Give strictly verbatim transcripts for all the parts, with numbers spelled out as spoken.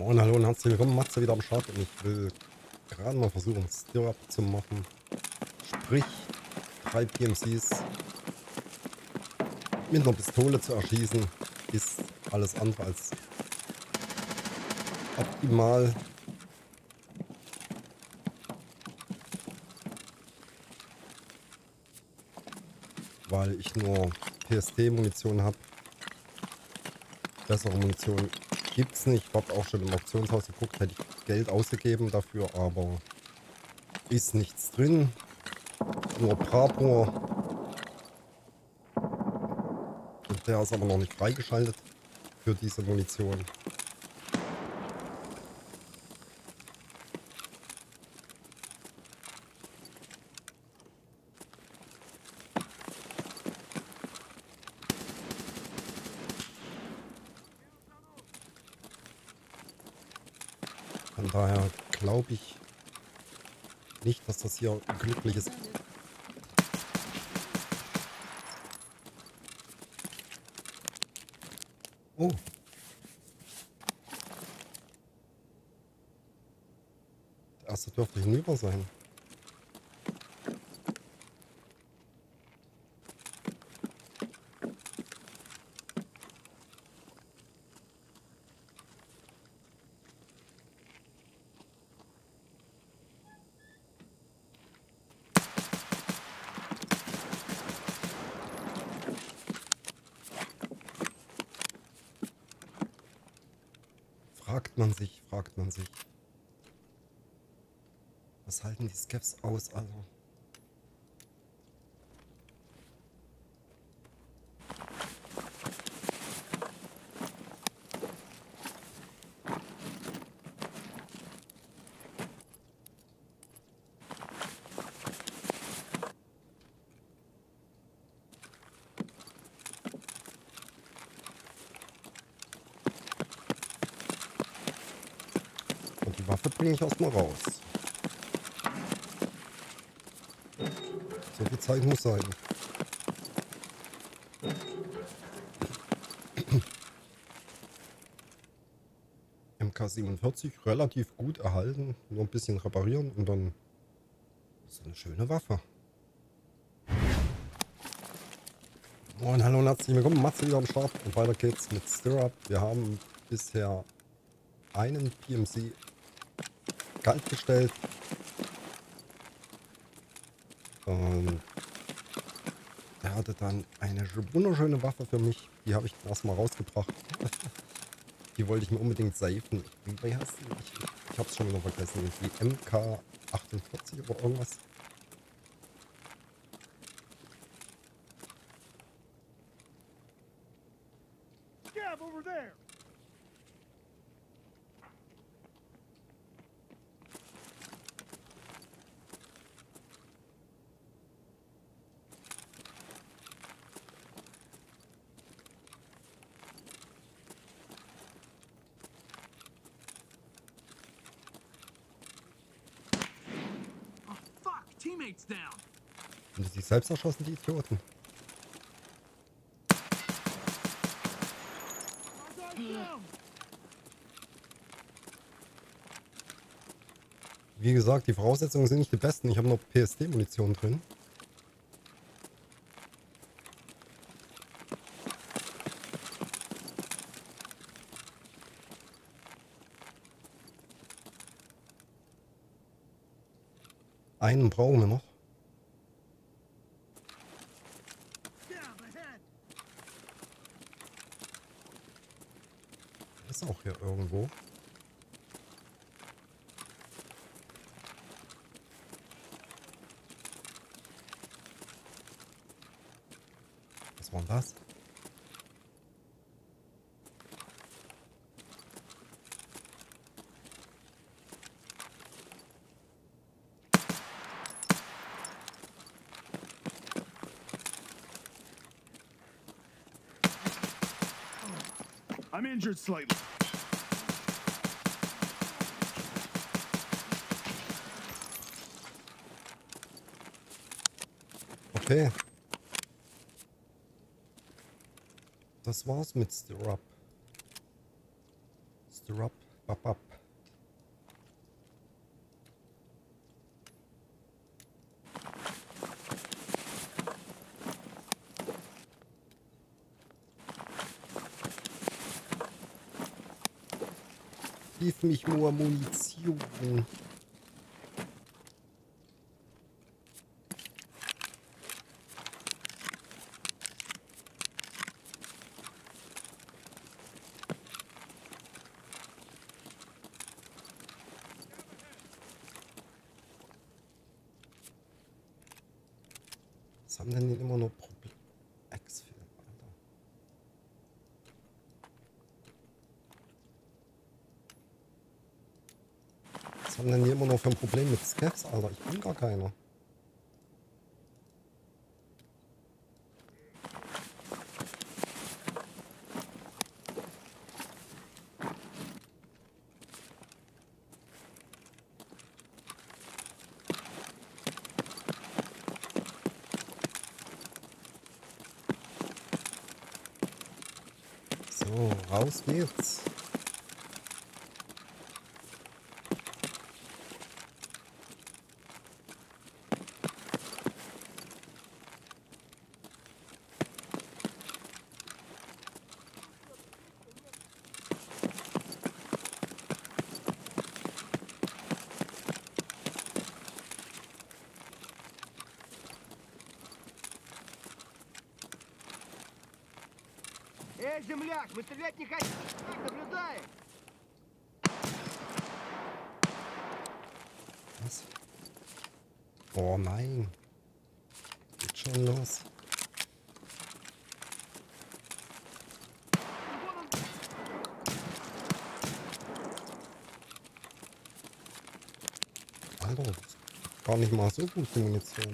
Moin, hallo und herzlich willkommen, Matze wieder am Start. Und ich will gerade mal versuchen, Stirrup zu machen. Sprich, drei P M Cs mit einer Pistole zu erschießen, ist alles andere als optimal. Weil ich nur P S D-Munition habe. Bessere Munition gibt es nicht. Ich habe auch schon im Auktionshaus geguckt, hätte ich Geld ausgegeben dafür, aber ist nichts drin. Nur Prapor. Und der ist aber noch nicht freigeschaltet für diese Munition. Daher glaube ich nicht, dass das hier ein glückliches Oh. Der erste dürfte hinüber sein. Fragt man sich, fragt man sich. Was halten die Skeps aus, also? Die Waffe bringe ich erstmal raus. So viel Zeit muss sein. M K siebenundvierzig relativ gut erhalten. Nur ein bisschen reparieren und dann ist eine schöne Waffe. Moin, hallo und herzlich willkommen. Matze wieder am Start. Und weiter geht's mit Stirrup. Wir haben bisher einen P M C kaltgestellt. Und er hatte dann eine wunderschöne Waffe für mich. Die habe ich erstmal rausgebracht. Die wollte ich mir unbedingt safen. Wie heißt die? Ich, ich habe es schon wieder vergessen. Die M K achtundvierzig oder irgendwas. Und die sich selbst erschossen, die Idioten. Wie gesagt, die Voraussetzungen sind nicht die besten. Ich habe noch P S D-Munition drin. Einen brauchen wir noch. Ist auch hier irgendwo. Was war denn das? I'm injured slightly. Okay. Das war's mit Stirrup. Stirrup Ab, ab. Gib mich nur Munition. Kein Problem mit Skeps, Alter. Ich bin gar keiner. So, raus geht's. Земляк, вы стрелять не хотите, наблюдаем. Was? Oh nein. Geht schon los. Alter, das ist gar nicht mal so gute Munition.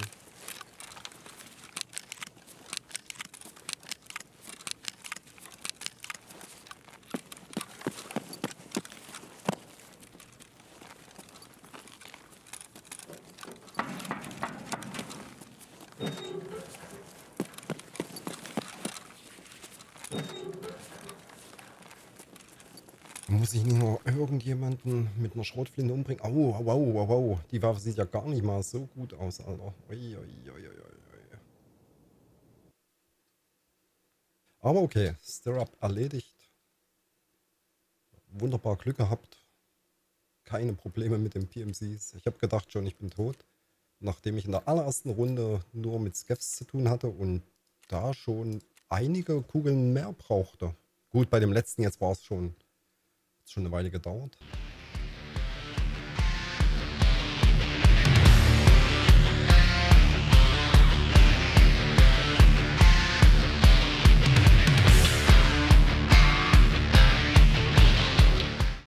Muss ich nicht noch irgendjemanden mit einer Schrotflinte umbringen? Au, au, au, au, au. Die Waffe sieht ja gar nicht mal so gut aus, Alter. Ui, ui, ui, ui, ui. Aber okay, Stirrup erledigt. Wunderbar Glück gehabt. Keine Probleme mit den P M Cs. Ich habe gedacht schon, ich bin tot. Nachdem ich in der allerersten Runde nur mit Skeps zu tun hatte und da schon einige Kugeln mehr brauchte. Gut, bei dem letzten jetzt war es schon... schon eine Weile gedauert.